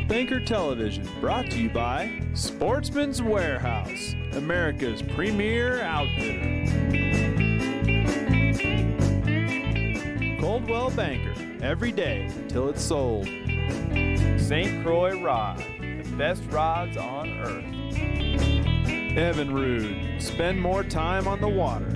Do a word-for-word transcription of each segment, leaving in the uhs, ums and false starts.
Coldwell Banker Television, brought to you by Sportsman's Warehouse, America's premier outfitter. Coldwell Banker, every day till it's sold. Saint Croix Rod, the best rods on earth. Evan Rood, spend more time on the water.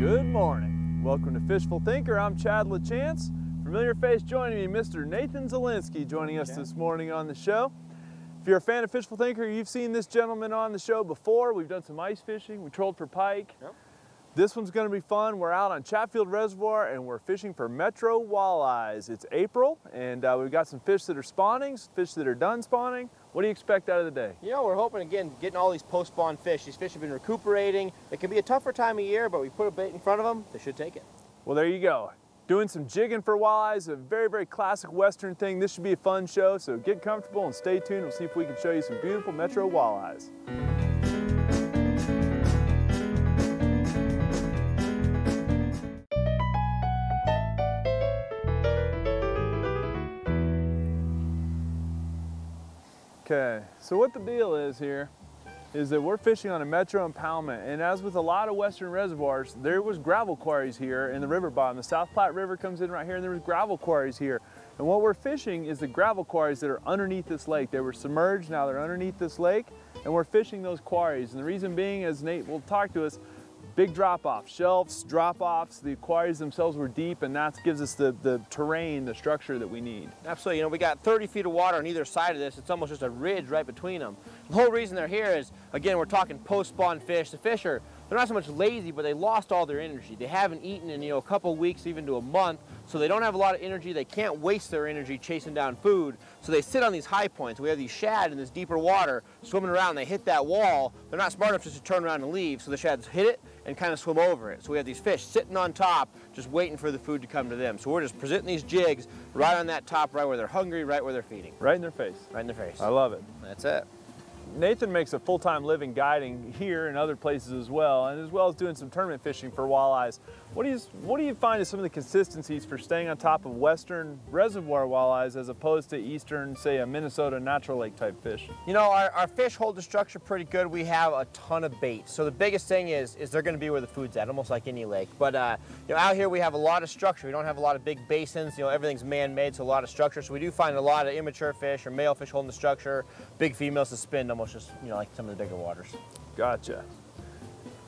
Good morning. Welcome to Fishful Thinker. I'm Chad LaChance. Familiar face joining me, Mister Nathan Zelinsky, joining us this morning on the show. If you're a fan of Fishful Thinker, you've seen this gentleman on the show before. We've done some ice fishing. We trolled for pike. Yep. This one's going to be fun. We're out on Chatfield Reservoir, and we're fishing for Metro walleyes. It's April, and uh, we've got some fish that are spawning, fish that are done spawning. What do you expect out of the day? You know, we're hoping, again, getting all these post-spawn fish. These fish have been recuperating. It can be a tougher time of year, but we put a bait in front of them, they should take it. Well, there you go. Doing some jigging for walleyes, a very, very classic Western thing. This should be a fun show, so get comfortable and stay tuned. We'll see if we can show you some beautiful Metro walleyes. Okay, so what the deal is here is that we're fishing on a metro impoundment, and as with a lot of western reservoirs, there was gravel quarries here in the river bottom. The South Platte River comes in right here, and there was gravel quarries here. And what we're fishing is the gravel quarries that are underneath this lake. They were submerged, now they're underneath this lake, and we're fishing those quarries. And the reason being, as Nate will talk to us, big drop-off, shelves, drop-offs, the quarries themselves were deep, and that gives us the, the terrain, the structure that we need. Absolutely. You know, we got thirty feet of water on either side of this. It's almost just a ridge right between them. The whole reason they're here is, again, we're talking post-spawn fish. The fish are, they're not so much lazy, but they lost all their energy. They haven't eaten in, you know, a couple weeks, even to a month, so they don't have a lot of energy. They can't waste their energy chasing down food, so they sit on these high points. We have these shad in this deeper water swimming around. They hit that wall. They're not smart enough just to turn around and leave, so the shads hit it and kind of swim over it. So we have these fish sitting on top, just waiting for the food to come to them. So we're just presenting these jigs right on that top, right where they're hungry, right where they're feeding. Right in their face. Right in their face. I love it. That's it. Nathan makes a full-time living guiding here and other places as well, and as well as doing some tournament fishing for walleyes. What do you, what do you find is some of the consistencies for staying on top of western reservoir walleyes as opposed to eastern, say, a Minnesota natural lake type fish? You know, our, our fish hold the structure pretty good. We have a ton of bait. So the biggest thing is, is they're going to be where the food's at, almost like any lake. But uh, you know, out here we have a lot of structure. We don't have a lot of big basins. You know, everything's man-made, so a lot of structure. So we do find a lot of immature fish or male fish holding the structure, big females suspend almost. Just, you know, like some of the bigger waters. Gotcha.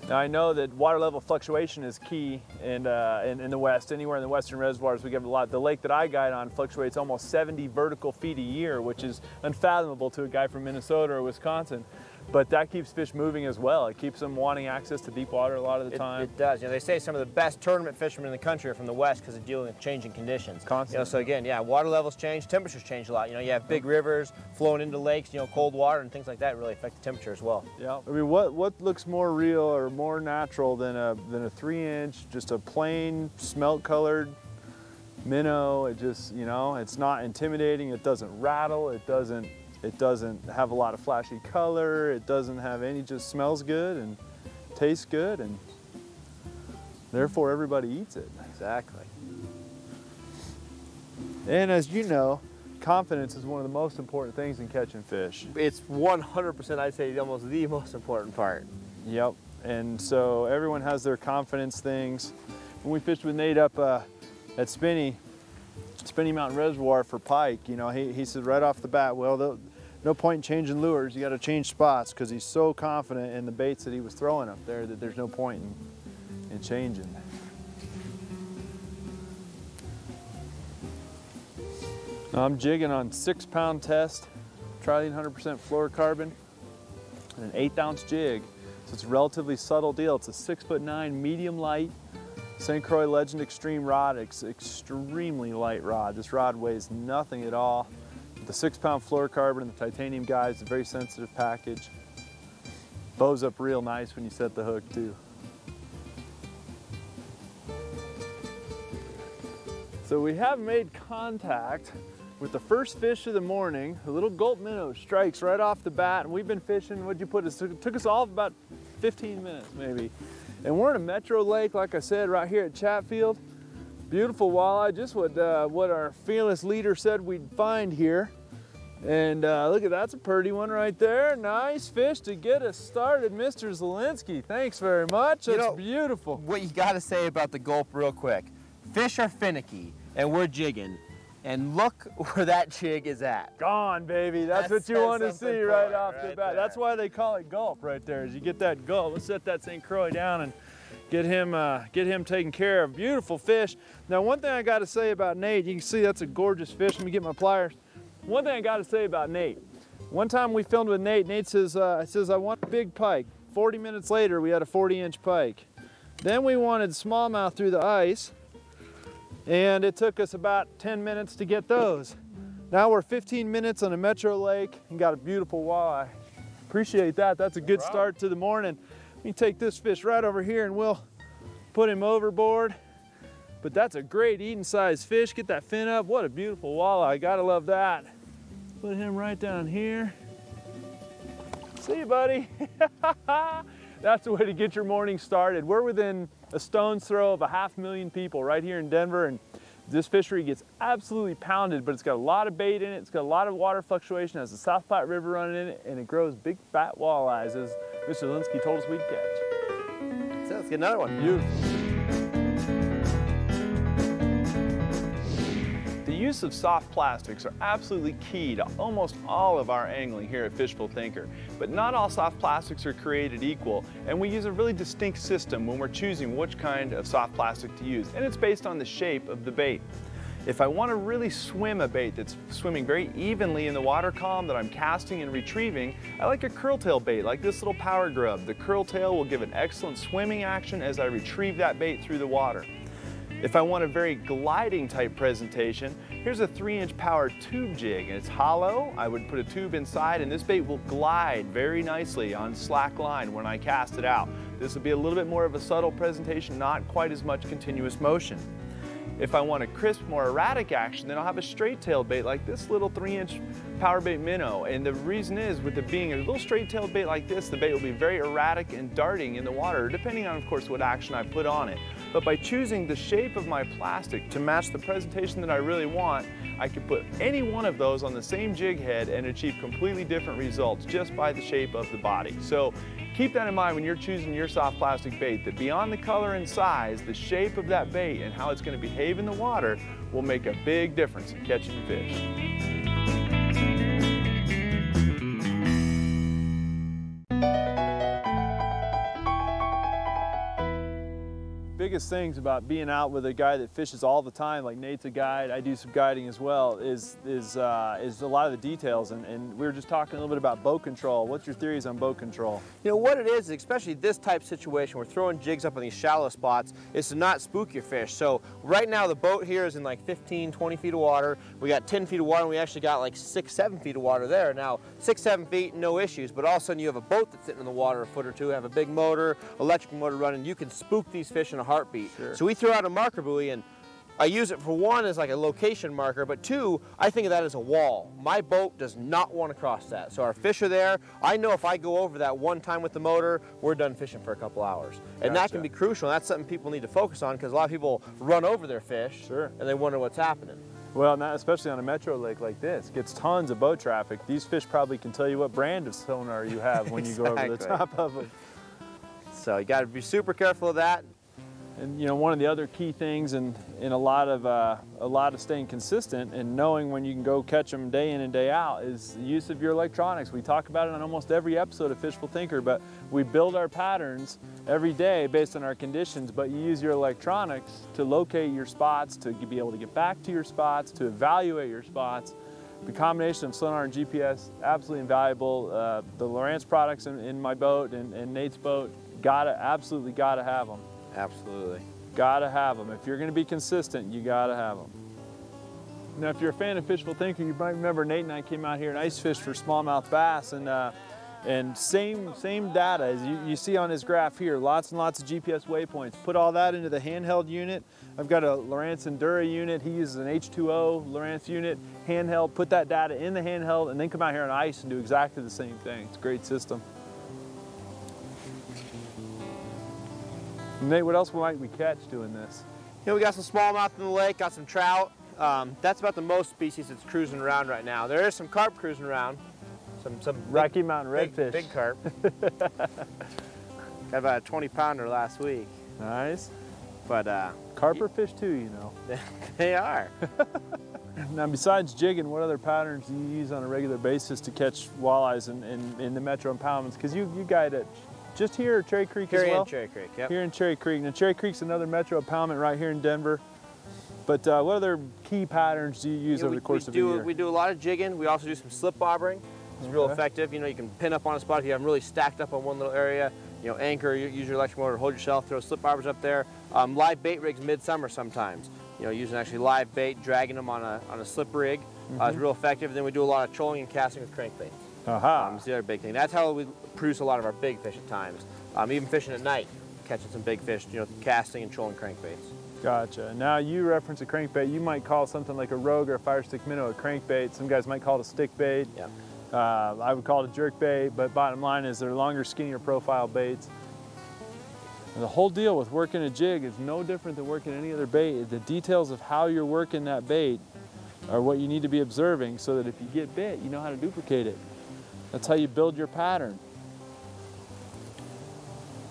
Now I know that water level fluctuation is key in, uh, in, in the West. Anywhere in the Western reservoirs, we get a lot. The lake that I guide on fluctuates almost seventy vertical feet a year, which is unfathomable to a guy from Minnesota or Wisconsin. But that keeps fish moving as well. It keeps them wanting access to deep water a lot of the time. It, it does. You know, they say some of the best tournament fishermen in the country are from the West because they're dealing with changing conditions. Constantly. You know, so again, yeah, water levels change, temperatures change a lot. You know, you have big rivers flowing into lakes. You know, cold water and things like that really affect the temperature as well. Yeah. I mean, what what looks more real or more natural than a than a three-inch, just a plain smelt-colored minnow? It just, you know, it's not intimidating. It doesn't rattle. It doesn't. It doesn't have a lot of flashy color. It doesn't have any, just smells good and tastes good, and therefore everybody eats it. Exactly. And as you know, confidence is one of the most important things in catching fish. It's one hundred percent, I'd say, almost the most important part. Yep, and so everyone has their confidence things. When we fished with Nate up uh, at Spinny, Spinny Mountain Reservoir for pike, you know, he, he said right off the bat, well, the, no point in changing lures, you got to change spots, because he's so confident in the baits that he was throwing up there that there's no point in, in changing. I'm jigging on six pound test, Trilene one hundred percent fluorocarbon, and an eighth ounce jig. So it's a relatively subtle deal. It's a six foot nine medium light Saint Croix Legend Extreme rod. It's extremely light rod. This rod weighs nothing at all. The six pound fluorocarbon and the titanium guides, a very sensitive package. Bows up real nice when you set the hook too. So we have made contact with the first fish of the morning. A little gulp minnow strikes right off the bat, and we've been fishing, what'd you put, it took us all about fifteen minutes maybe. And we're in a metro lake, like I said, right here at Chatfield. Beautiful walleye, just what uh, what our fearless leader said we'd find here. And uh, look at that's a pretty one right there. Nice fish to get us started, Mister Zelinsky. Thanks very much. That's you know, beautiful. What you got to say about the gulp real quick. Fish are finicky, and we're jigging. And look where that jig is at. Gone, baby. That's, that's what you want to see right off right the bat. There. That's why they call it gulp right there. Is you get that gulp. Let's set that Saint Croix down and get him uh, get him taken care of. Beautiful fish. Now, one thing I got to say about Nate. You can see that's a gorgeous fish. Let me get my pliers. One thing I got to say about Nate. One time we filmed with Nate. Nate says, uh, says, I want a big pike. forty minutes later, we had a forty inch pike. Then we wanted smallmouth through the ice, and it took us about ten minutes to get those. Now we're fifteen minutes on a metro lake and got a beautiful walleye. Appreciate that. That's a good start to the morning. Let me take this fish right over here and we'll put him overboard. But that's a great eating sized fish. Get that fin up. What a beautiful walleye. Gotta love that. Put him right down here. See you, buddy. That's the way to get your morning started. We're within a stone's throw of a half million people right here in Denver, and this fishery gets absolutely pounded, but it's got a lot of bait in it. It's got a lot of water fluctuation. It has the South Platte River running in it, and it grows big fat walleyes, as Mister Zelinsky told us we'd catch. So let's get another one. Beautiful. The use of soft plastics are absolutely key to almost all of our angling here at Fishful Thinker, but not all soft plastics are created equal, and we use a really distinct system when we're choosing which kind of soft plastic to use, and it's based on the shape of the bait. If I want to really swim a bait that's swimming very evenly in the water column that I'm casting and retrieving, I like a curltail bait like this little power grub. The curltail will give an excellent swimming action as I retrieve that bait through the water. If I want a very gliding type presentation, here's a three inch power tube jig, and it's hollow. I would put a tube inside, and this bait will glide very nicely on slack line when I cast it out. This will be a little bit more of a subtle presentation, not quite as much continuous motion. If I want a crisp, more erratic action, then I'll have a straight tailed bait like this little three inch power bait minnow. And the reason is, with it being a little straight tailed bait like this, the bait will be very erratic and darting in the water, depending on, of course, what action I put on it. But by choosing the shape of my plastic to match the presentation that I really want, I could put any one of those on the same jig head and achieve completely different results just by the shape of the body. So keep that in mind when you're choosing your soft plastic bait, that beyond the color and size, the shape of that bait and how it's going to behave in the water will make a big difference in catching fish. Biggest things about being out with a guy that fishes all the time, like Nate's a guide, I do some guiding as well, is is uh, is a lot of the details. And, and we were just talking a little bit about boat control. What's your theories on boat control? You know, what it is, especially this type of situation, we're throwing jigs up on these shallow spots, is to not spook your fish. So right now the boat here is in like fifteen, twenty feet of water. We got ten feet of water, and we actually got like six, seven feet of water there. Now, six, seven feet, no issues, but all of a sudden you have a boat that's sitting in the water a foot or two, have a big motor, electric motor running, you can spook these fish in a heart. Sure. So we throw out a marker buoy, and I use it for one as like a location marker, but two, I think of that as a wall. My boat does not want to cross that. So our fish are there. I know if I go over that one time with the motor, we're done fishing for a couple hours. And gotcha. That can be crucial. That's something people need to focus on, because a lot of people run over their fish, sure, and they wonder what's happening. Well, not especially on a metro lake like this. Gets tons of boat traffic. These fish probably can tell you what brand of sonar you have when exactly. you go over the top of them. So you got to be super careful of that. And you know, one of the other key things in, in a lot of uh, a lot of staying consistent and knowing when you can go catch them day in and day out is the use of your electronics. We talk about it on almost every episode of Fishful Thinker, but we build our patterns every day based on our conditions, but you use your electronics to locate your spots, to be able to get back to your spots, to evaluate your spots. The combination of sonar and G P S, absolutely invaluable. Uh, the Lowrance products in, in my boat and, and Nate's boat, gotta, absolutely gotta have them. Absolutely. Gotta have them. If you're gonna be consistent, you gotta have them. Now, if you're a fan of Fishful Thinker, you might remember Nate and I came out here and ice fished for smallmouth bass, and uh, and same same data as you, you see on his graph here, lots and lots of G P S waypoints. Put all that into the handheld unit. I've got a Lowrance Endura unit. He uses an H two O Lowrance unit, handheld. Put that data in the handheld, and then come out here on ice and do exactly the same thing. It's a great system. Nate, what else might we catch doing this? You know, we got some smallmouth in the lake, got some trout. Um, that's about the most species that's cruising around right now. There is some carp cruising around. Some, some Rocky big, Mountain redfish. Big, big carp. Got about a twenty pounder last week. Nice. But uh, carp are fish too, you know. They are. Now, besides jigging, what other patterns do you use on a regular basis to catch walleyes in, in, in the metro impoundments? Because you, you guide it just here at Cherry Creek here as well? Here in Cherry Creek, yep. Here in Cherry Creek. Now, Cherry Creek's another metro impoundment right here in Denver. But uh, what other key patterns do you use yeah, over we, the course of do, the year? We do a lot of jigging. We also do some slip bobbering. It's okay. Real effective. You know, you can pin up on a spot if you haven't really stacked up on one little area. You know, anchor, use your electric motor, hold yourself, throw slip bobbers up there. Um, live bait rigs midsummer sometimes. You know, using actually live bait, dragging them on a, on a slip rig. Mm-hmm. uh, it's real effective. And then we do a lot of trolling and casting with crankbaits. Uh-huh. Um, it's the other big thing. That's how we produce a lot of our big fish at times. Um, even fishing at night, catching some big fish, you know, casting and trolling crankbaits. Gotcha. Now you reference a crankbait. You might call something like a rogue or a fire stick minnow a crankbait. Some guys might call it a stick bait. Yeah. Uh, I would call it a jerk bait, but bottom line is they're longer, skinnier profile baits. And the whole deal with working a jig is no different than working any other bait. The details of how you're working that bait are what you need to be observing so that if you get bit, you know how to duplicate it. That's how you build your pattern.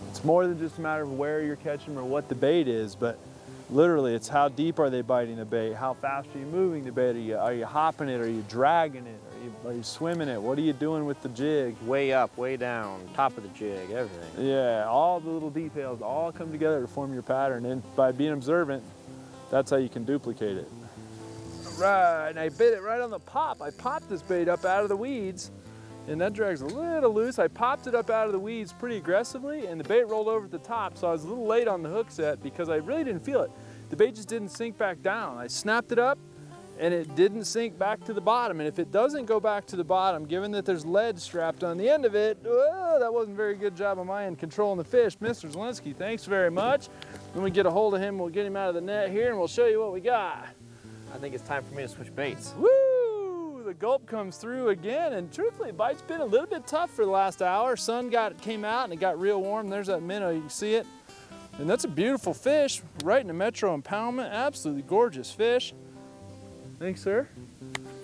It's more than just a matter of where you're catching or what the bait is, but literally it's how deep are they biting the bait? How fast are you moving the bait? Are you, are you hopping it? Are you dragging it? Are you swimming it? What are you doing with the jig? Way up, way down, top of the jig, everything. Yeah, all the little details all come together to form your pattern, and by being observant, that's how you can duplicate it. All right, and I bit it right on the pop. I popped this bait up out of the weeds, and that drag's a little loose. I popped it up out of the weeds pretty aggressively, and the bait rolled over at the top, so I was a little late on the hook set because I really didn't feel it. The bait just didn't sink back down. I snapped it up, and it didn't sink back to the bottom. And if it doesn't go back to the bottom, given that there's lead strapped on the end of it, oh, that wasn't a very good job on my end controlling the fish. Mister Zelinsky, thanks very much. When we get a hold of him, we'll get him out of the net here and we'll show you what we got. I think it's time for me to switch baits. Woo! The gulp comes through again, and truthfully, bite's been a little bit tough for the last hour. Sun got came out and it got real warm. There's that minnow, you can see it. And that's a beautiful fish right in the metro impoundment. Absolutely gorgeous fish. Thanks, sir.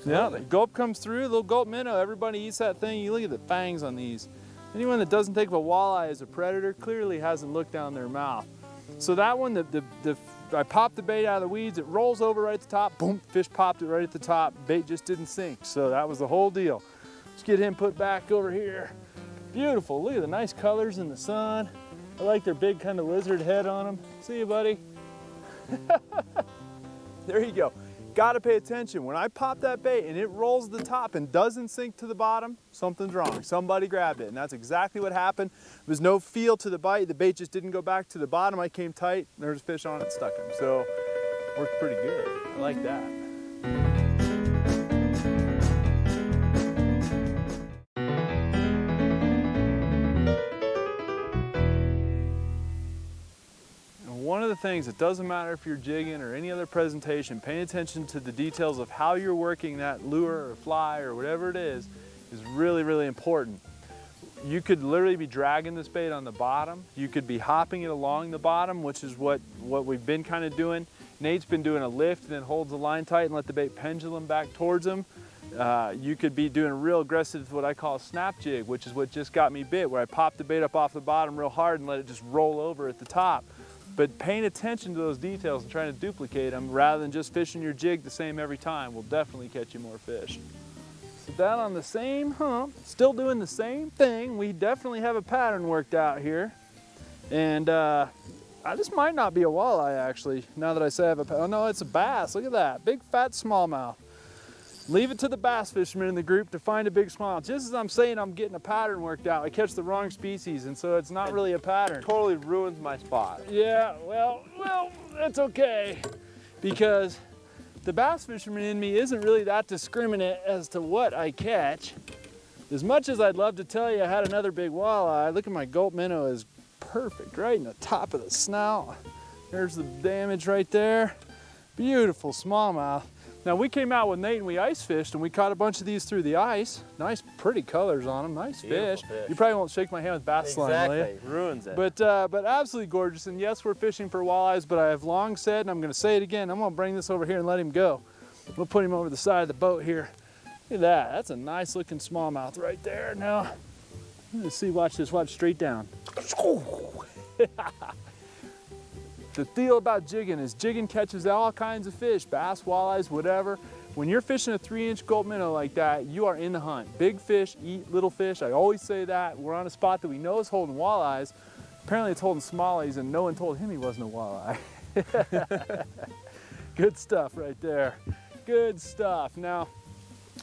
Yeah, the gulp comes through, little gulp minnow. Everybody eats that thing. You look at the fangs on these. Anyone that doesn't think of a walleye as a predator clearly hasn't looked down their mouth. So that one, the, the, the, I popped the bait out of the weeds. It rolls over right at the top. Boom, fish popped it right at the top. Bait just didn't sink. So that was the whole deal. Let's get him put back over here. Beautiful. Look at the nice colors in the sun. I like their big kind of lizard head on them. See you, buddy. There you go. Gotta pay attention. When I pop that bait and it rolls to the top and doesn't sink to the bottom, something's wrong. Somebody grabbed it, and that's exactly what happened. There was no feel to the bite. The bait just didn't go back to the bottom. I came tight, and there was a fish on it, stuck him. So worked pretty good. I like that. One of the things, it doesn't matter if you're jigging or any other presentation, paying attention to the details of how you're working that lure or fly or whatever it is, is really, really important. You could literally be dragging this bait on the bottom. You could be hopping it along the bottom, which is what, what we've been kind of doing. Nate's been doing a lift and then holds the line tight and let the bait pendulum back towards him. Uh, you could be doing a real aggressive, what I call a snap jig, which is what just got me bit, where I popped the bait up off the bottom real hard and let it just roll over at the top. But paying attention to those details and trying to duplicate them rather than just fishing your jig the same every time will definitely catch you more fish. So down on the same hump, still doing the same thing. We definitely have a pattern worked out here. And uh, I just might not be a walleye actually, now that I say I have a pattern. Oh no, it's a bass, look at that. Big fat smallmouth. Leave it to the bass fishermen in the group to find a big smallmouth. Just as I'm saying I'm getting a pattern worked out, I catch the wrong species, and so it's not really a pattern. It totally ruins my spot. Yeah, well, well, that's okay, because the bass fisherman in me isn't really that discriminate as to what I catch. As much as I'd love to tell you I had another big walleye, look at my gulp minnow is perfect, right in the top of the snout. There's the damage right there. Beautiful smallmouth. Now we came out with Nate and we ice fished and we caught a bunch of these through the ice. Nice, pretty colors on them. Nice fish. fish. You probably won't shake my hand with bass line. Exactly, line, ruins it. But uh, but absolutely gorgeous. And yes, we're fishing for walleyes. But I have long said, and I'm going to say it again. I'm going to bring this over here and let him go. We'll put him over the side of the boat here. Look at that. That's a nice looking smallmouth right there. Now, let's see. Watch this. Watch straight down. The deal about jigging is jigging catches all kinds of fish, bass, walleyes, whatever. When you're fishing a three inch gold minnow like that, you are in the hunt. Big fish eat little fish. I always say that. We're on a spot that we know is holding walleyes. Apparently it's holding smallies and no one told him he wasn't a walleye. Good stuff right there. Good stuff. Now,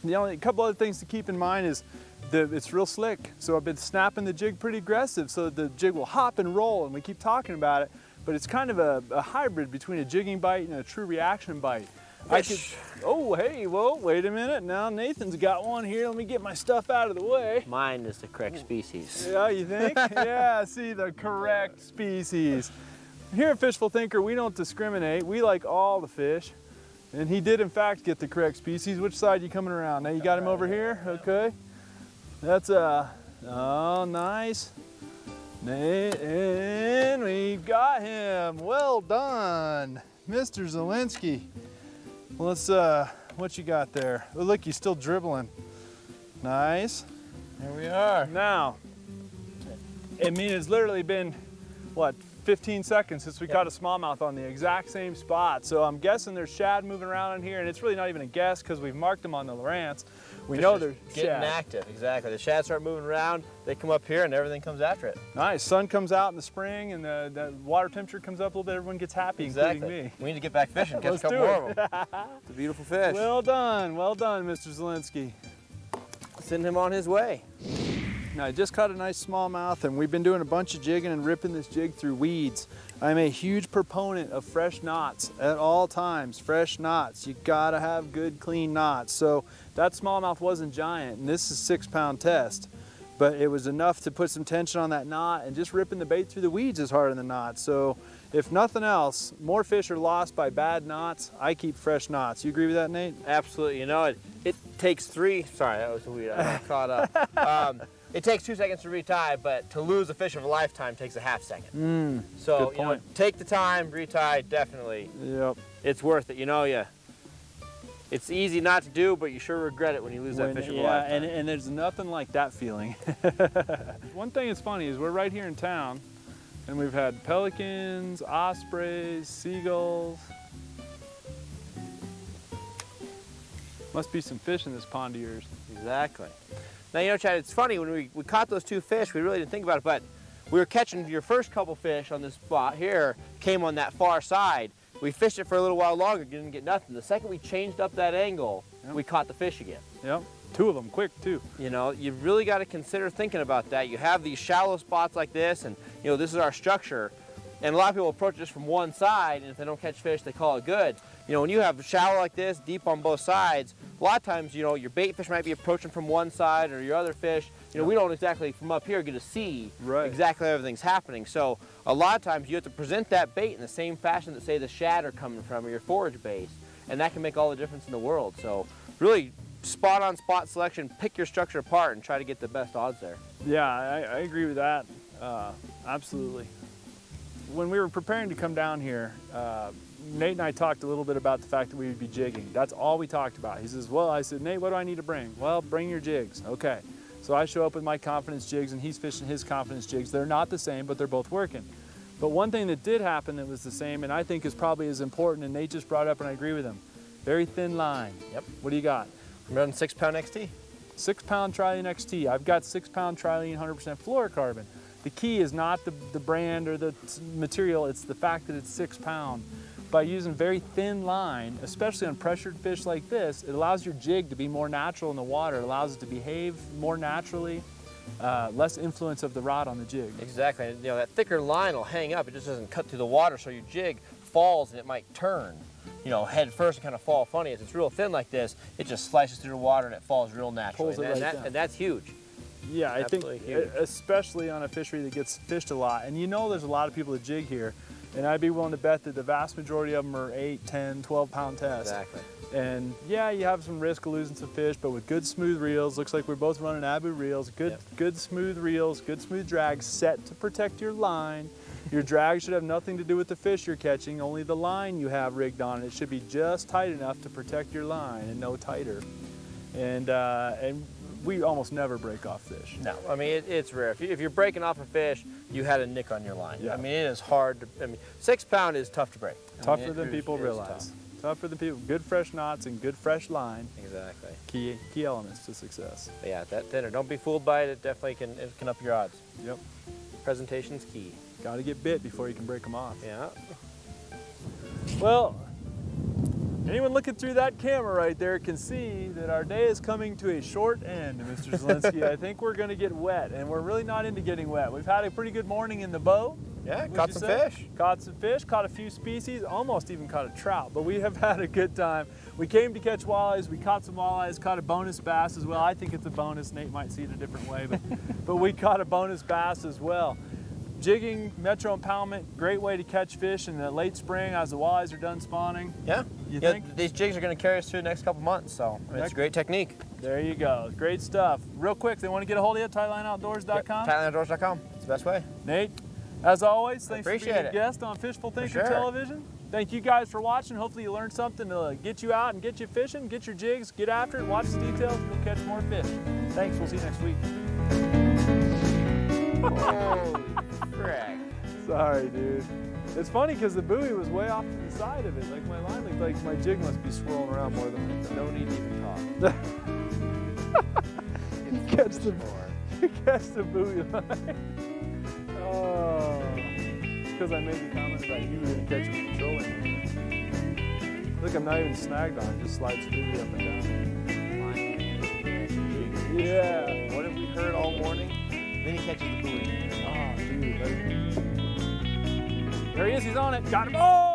the only a couple other things to keep in mind is The, it's real slick, so I've been snapping the jig pretty aggressive so the jig will hop and roll, and we keep talking about it, but it's kind of a, a hybrid between a jigging bite and a true reaction bite. I could, oh, hey, whoa, wait a minute. Now Nathan's got one here. Let me get my stuff out of the way. Mine is the correct species. Yeah, you think? Yeah, see, the correct species. Here at Fishful Thinker, we don't discriminate. We like all the fish. And he did, in fact, get the correct species. Which side are you coming around? Now you got him over here? Okay. That's a, oh, nice. And we've got him. Well done, Mister Zelinsky. Let's, uh, what you got there? Oh, look, he's still dribbling. Nice. Here we are. Now, I mean, it's literally been, what, fifteen seconds since we yep. caught a smallmouth on the exact same spot. So I'm guessing there's shad moving around in here, and it's really not even a guess because we've marked them on the Lowrance. We Fish know they're getting shad. active, exactly. The shad start moving around, they come up here and everything comes after it. Nice, sun comes out in the spring and the, the water temperature comes up a little bit, everyone gets happy, exactly. including me. We need to get back fishing, catch a couple more of them. It's a beautiful fish. Well done, well done, Mister Zelinsky. Send him on his way. Now, I just caught a nice smallmouth and we've been doing a bunch of jigging and ripping this jig through weeds. I'm a huge proponent of fresh knots at all times. Fresh knots, you gotta have good clean knots. So that smallmouth wasn't giant, and this is a six pound test, but it was enough to put some tension on that knot, and just ripping the bait through the weeds is harder than knots. So if nothing else, more fish are lost by bad knots. I keep fresh knots. You agree with that, Nate? Absolutely, you know, it, it takes three, sorry, that was a weed, I got caught up. Um, It takes two seconds to retie, but to lose a fish of a lifetime takes a half second. Mm, so you know, take the time, retie, definitely. Yep. It's worth it, you know, yeah. It's easy not to do, but you sure regret it when you lose when, that fish of yeah, a lifetime. Yeah, and, and there's nothing like that feeling. One thing that's funny is we're right here in town, and we've had pelicans, ospreys, seagulls. Must be some fish in this pond of yours. Exactly. Now, you know, Chad, it's funny, when we, we caught those two fish, we really didn't think about it, but we were catching your first couple fish on this spot here, came on that far side. We fished it for a little while longer, didn't get nothing. The second we changed up that angle, yep. we caught the fish again. Yep, two of them, quick, too. You know, you've really got to consider thinking about that. You have these shallow spots like this, and, you know, this is our structure, and a lot of people approach this from one side, and if they don't catch fish, they call it good. You know, when you have shallow like this, deep on both sides, a lot of times, you know, your bait fish might be approaching from one side or your other fish. You know, yeah. we don't exactly, from up here, get to see right. exactly everything's happening. So a lot of times you have to present that bait in the same fashion that, say, the shad are coming from or your forage base, and that can make all the difference in the world. So really spot-on spot selection, pick your structure apart and try to get the best odds there. Yeah, I, I agree with that, uh, absolutely. When we were preparing to come down here, uh, Nate and I talked a little bit about the fact that we would be jigging. That's all we talked about. He says, well, I said, Nate, what do I need to bring? Well, bring your jigs. Okay. So I show up with my confidence jigs and he's fishing his confidence jigs. They're not the same, but they're both working. But one thing that did happen that was the same and I think is probably as important, and Nate just brought up and I agree with him, very thin line. Yep. What do you got? I'm running six pound X T. Six pound Trilene X T. I've got six pound Trilene one hundred percent fluorocarbon. The key is not the, the brand or the material, it's the fact that it's six pound. By using very thin line, especially on pressured fish like this, it allows your jig to be more natural in the water. It allows it to behave more naturally, uh, less influence of the rod on the jig. Exactly. You know, that thicker line will hang up. It just doesn't cut through the water, so your jig falls and it might turn, you know, head first and kind of fall funny. If it's real thin like this, it just slices through the water and it falls real naturally. Pulls it and, right that, down. And that's huge. Yeah, I Absolutely think, huge. especially on a fishery that gets fished a lot. And you know there's a lot of people that jig here. And I'd be willing to bet that the vast majority of them are eight, ten, twelve pound tests. Exactly. And yeah, you have some risk of losing some fish, but with good smooth reels, looks like we're both running Abu reels, good yep. good smooth reels, good smooth drag set to protect your line. Your drag should have nothing to do with the fish you're catching, only the line you have rigged on. It should be just tight enough to protect your line and no tighter. And uh, and we almost never break off fish. No, I mean, it, it's rare. If, you, if you're breaking off a fish, you had a nick on your line. Yeah. I mean, it is hard to, I mean, six pound is tough to break. Tougher I mean, than people realize. Tough. Tougher than people. Good fresh knots and good fresh line. Exactly. Key key elements to success. But yeah, that dinner. Don't be fooled by it. It definitely can, it can up your odds. Yep. Presentation's key. Gotta get bit before you can break them off. Yeah. Well, anyone looking through that camera right there can see that our day is coming to a short end, Mister Zelinsky. I think we're gonna get wet, and we're really not into getting wet. We've had a pretty good morning in the bow. Yeah, caught some say? fish. Caught some fish, caught a few species, almost even caught a trout, but we have had a good time. We came to catch walleyes, we caught some walleyes, caught a bonus bass as well. I think it's a bonus, Nate might see it a different way, but, but we caught a bonus bass as well. Jigging, metro impoundment, great way to catch fish in the late spring as the walleyes are done spawning. Yeah, you yeah, think? These jigs are gonna carry us through the next couple months, so I mean, it's a great technique. There you go, great stuff. Real quick, they want to get a hold of you, Trilene Outdoors dot com? Trilene Outdoors dot com, it's the best way. Nate? As always, thanks for being a guest on Fishful Thinker Television. Thank you guys for watching. Hopefully you learned something to get you out and get you fishing, get your jigs, get after it, watch the details, and you'll catch more fish. Thanks, we'll see you next week. Holy frick. Sorry, dude. It's funny because the buoy was way off to the side of it. Like my line looked like my jig must be swirling around more than me. No need to even talk. You catch the, you catch the buoy line. Oh, because I made the comment about you were going to catch me controlling. Look, I'm not even snagged on it, just slides freely up and down. Yeah. What have we heard all morning? Then he catches the buoy. Oh, dude. There he is, he's on it. Got him. Oh!